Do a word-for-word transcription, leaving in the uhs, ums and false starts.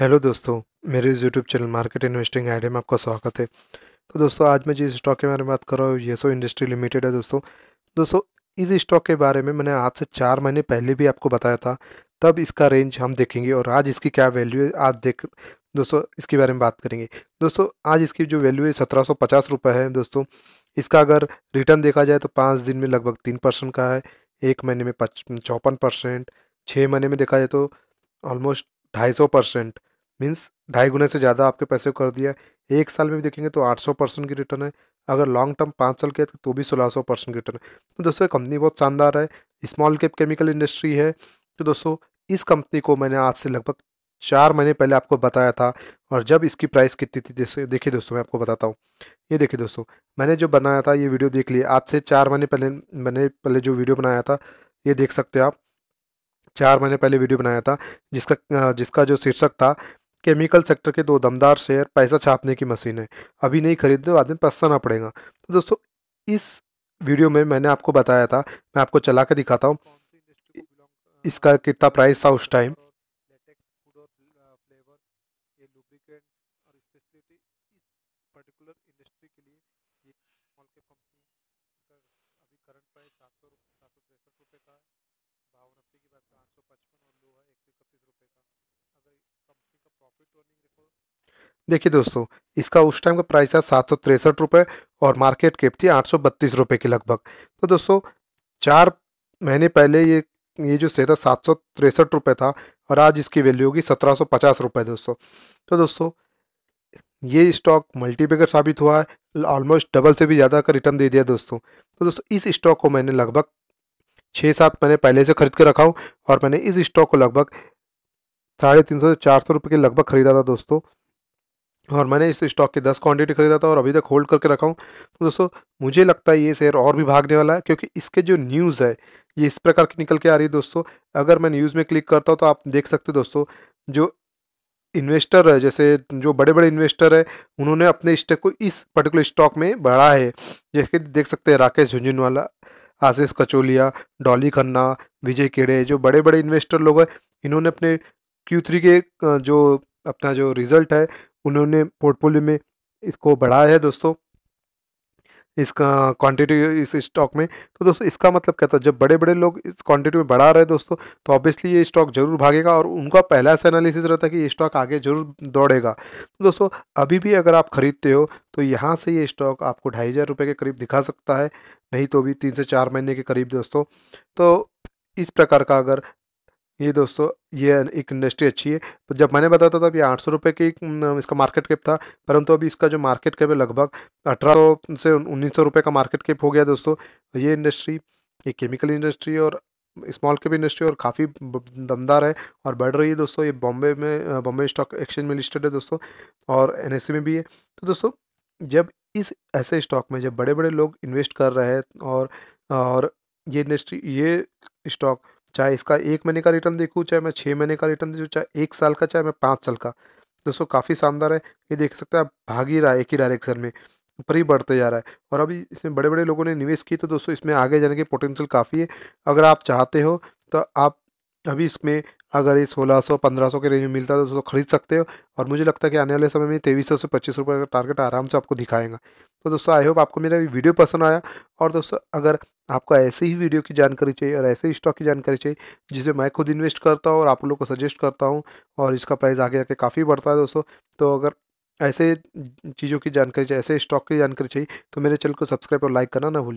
Hello दोस्तों, मेरे इस YouTube channel market investing idea में आपका स्वागत है। तो दोस्तों, आज मैं जिस स्टॉक के बारे में बात कर रहा हूँ यशो इंडस्ट्री लिमिटेड है। दोस्तों दोस्तों इस स्टॉक के बारे में मैंने आज से चार महीने पहले भी आपको बताया था, तब इसका रेंज हम देखेंगे और आज इसकी क्या वैल्यू है आज देख दोस्तों इसके बारे में बात करेंगे। दोस्तों आज इसकी जो वैल्यू है सत्रह सौ पचास रुपये है। दोस्तों इसका अगर रिटर्न देखा जाए तो पाँच दिन में लगभग तीन परसेंट का है, एक महीने में पच चौपन परसेंट, छः महीने में देखा जाए तो ऑलमोस्ट ढाई सौ परसेंट मीन्स ढाई गुना से ज़्यादा आपके पैसे कर दिया। एक साल में भी देखेंगे तो आठ सौ परसेंट की रिटर्न है, अगर लॉन्ग टर्म पाँच साल के तो भी सोलह सौ परसेंट की रिटर्न है। तो दोस्तों कंपनी बहुत शानदार है, स्मॉल कैप केमिकल इंडस्ट्री है। तो दोस्तों इस कंपनी को मैंने आज से लगभग चार महीने पहले आपको बताया था, और जब इसकी प्राइस कितनी थी जैसे देखिए दोस्तों मैं आपको बताता हूँ। ये देखिए दोस्तों, मैंने जो बनाया था ये वीडियो देख लिया, आज से चार महीने पहले मैंने पहले जो वीडियो बनाया था ये देख सकते हो आप, चार महीने पहले वीडियो बनाया था जिसका जिसका जो शीर्षक था केमिकल सेक्टर के दो दमदार शेयर पैसा छापने की मशीन है, अभी नहीं खरीदने तो आदमी पछताना पड़ेगा। तो दोस्तों इस वीडियो में मैंने आपको बताया था, मैं आपको चला के दिखाता हूँ इसका कितना प्राइस था उस टाइम। देखिए दोस्तों इसका उस टाइम का प्राइस था सात सौ तिरसठ रुपये और मार्केट कैप थी आठ सौ बत्तीस रुपये के लगभग। तो दोस्तों चार महीने पहले ये ये जो शेयर था सात सौ तिरसठ रुपये था और आज इसकी वैल्यू होगी सत्रह सौ पचास रुपये। दोस्तों तो दोस्तों ये स्टॉक मल्टीपैकर साबित हुआ है, ऑलमोस्ट डबल से भी ज़्यादा का रिटर्न दे दिया दोस्तों। तो दोस्तों इस स्टॉक को मैंने लगभग छः सात महीने पहले से खरीद के रखा हूँ और मैंने इस स्टॉक को लगभग साढ़े तीन सौ से चार सौ रुपये के लगभग खरीदा था दोस्तों, और मैंने इस स्टॉक के दस क्वांटिटी खरीदा था और अभी तक होल्ड करके रखा हूँ। तो दोस्तों मुझे लगता है ये शेयर और भी भागने वाला है, क्योंकि इसके जो न्यूज़ है ये इस प्रकार की निकल के आ रही है। दोस्तों अगर मैं न्यूज़ में क्लिक करता हूँ तो आप देख सकते हो दोस्तों, जो इन्वेस्टर है जैसे जो बड़े बड़े इन्वेस्टर है उन्होंने अपने स्टॉक को इस पर्टिकुलर स्टॉक में बढ़ा है। जैसे देख सकते हैं राकेश झुंझुनवाला, आशीष कचोलिया, डॉली खन्ना, विजय केड़े, जो बड़े बड़े इन्वेस्टर लोग हैं इन्होंने अपने क्यू थ्री के जो अपना जो रिजल्ट है उन्होंने पोर्टफोलियो में इसको बढ़ाया है दोस्तों, इसका क्वांटिटी इस स्टॉक में। तो दोस्तों इसका मतलब क्या था, जब बड़े बड़े लोग इस क्वांटिटी में बढ़ा रहे दोस्तों तो ऑब्वियसली ये स्टॉक जरूर भागेगा, और उनका पहला से एनालिसिस रहता है कि ये स्टॉक आगे जरूर दौड़ेगा। तो दोस्तों अभी भी अगर आप खरीदते हो तो यहाँ से ये स्टॉक आपको ढाई हज़ार रुपये के करीब दिखा सकता है, नहीं तो भी तीन से चार महीने के करीब दोस्तों। तो इस प्रकार का अगर ये दोस्तों ये एक इंडस्ट्री अच्छी है। तो जब मैंने बताया था तब ये आठ सौ रुपये की इसका मार्केट कैप था, परंतु अभी इसका जो मार्केट कैप है लगभग अठारह सौ से उन्नीस सौ रुपये का मार्केट कैप हो गया दोस्तों। ये इंडस्ट्री ये केमिकल इंडस्ट्री और स्मॉल कैप इंडस्ट्री और काफ़ी दमदार है और बढ़ रही है दोस्तों। ये बॉम्बे में बॉम्बे स्टॉक एक्सचेंज में लिस्टेड है दोस्तों और एन एस ई में भी है। तो दोस्तों जब इस ऐसे स्टॉक में जब बड़े बड़े लोग इन्वेस्ट कर रहे हैं और और ये इंडस्ट्री ये स्टॉक चाहे इसका एक महीने का रिटर्न देखूँ, चाहे मैं छः महीने का रिटर्न देखूँ, चाहे एक साल का, चाहे मैं पाँच साल का, दोस्तों काफ़ी शानदार है। ये देख सकते हैं आप भाग ही रहा है एक ही डायरेक्शन में, ऊपर ही बढ़ते जा रहा है, और अभी इसमें बड़े बड़े लोगों ने निवेश की। तो दोस्तों इसमें आगे जाने की पोटेंशियल काफ़ी है। अगर आप चाहते हो तो आप अभी इसमें अगर ये सोलह सौ पंद्रह सौ के रेंज में मिलता है दोस्तों खरीद सकते हो, और मुझे लगता है कि आने वाले समय में तेईस सौ से पच्चीस रुपये का टारगेट आराम से आपको दिखाएगा। तो दोस्तों आई होप आपको मेरा वीडियो पसंद आया, और दोस्तों अगर आपको ऐसे ही वीडियो की जानकारी चाहिए और ऐसे ही स्टॉक की जानकारी चाहिए जिसे मैं खुद इन्वेस्ट करता हूँ और आप लोग को सजेस्ट करता हूँ और इसका प्राइस आगे जाके काफ़ी बढ़ता है दोस्तों, तो अगर ऐसे चीज़ों की जानकारी चाहिए, ऐसे स्टॉक की जानकारी चाहिए तो मेरे चैनल को सब्सक्राइब और लाइक करना ना भूलें।